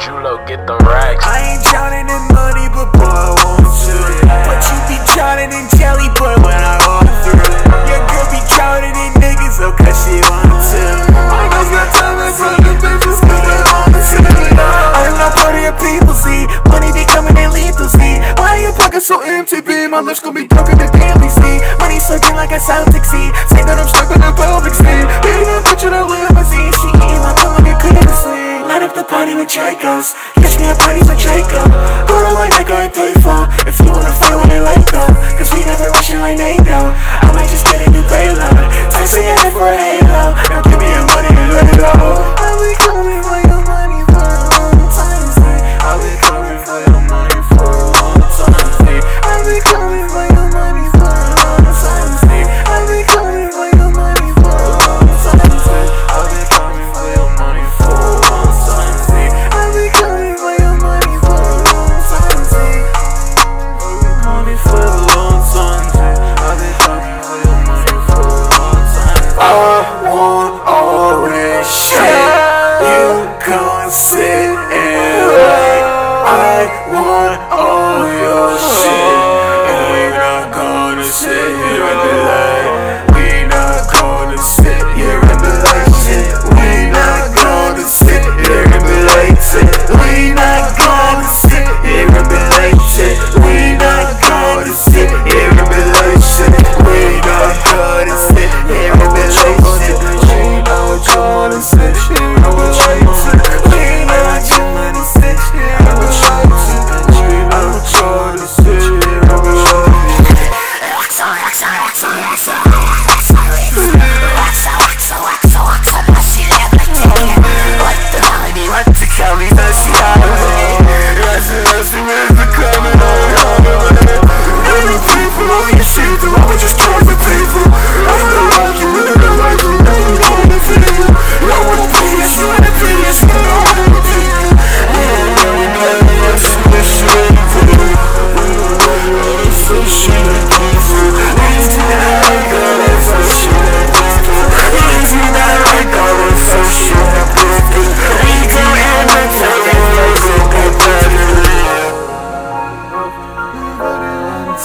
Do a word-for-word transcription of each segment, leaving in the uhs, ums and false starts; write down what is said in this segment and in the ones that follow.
Julo, get the racks. I ain't drowning in money, but boy, I want to. But you be drowning in jelly, boy, when I roll through. Your girl be drowning in niggas, oh, cause she want to. I just got time for the bitches, cause they want to. I am not part of your people, see. Money be coming and lethal, see. Why your pockets so empty, be? My lips gon' be broken to daily, see. Money sucking like a Celtic, see. Say that I'm stuck in the pelvic, see. Baby, I'm pictured a limousine. She eating my tongue like a couldn't see. Light up the party with Dracos. Catch me at parties with Jacob. Go to my neck or I pay for. If you wanna fight with it, like though. Cause we never rush it like NATO. I might just get a new grey lover. Text me in for a halo. Now give me your money and let it go. I'll be coming for your money for a long time, see. I'll be coming for your money for a long time, see. I'll be coming for your money for a long time, see. I'll be coming for your money for a long time, see. I'll be coming for your money for a long time.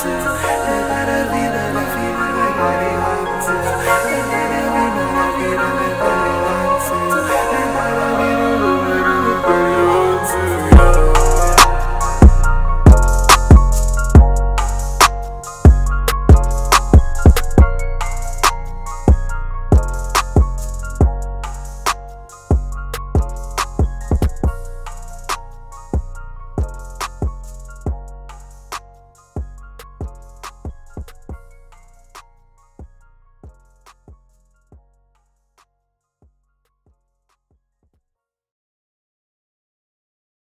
Yeah.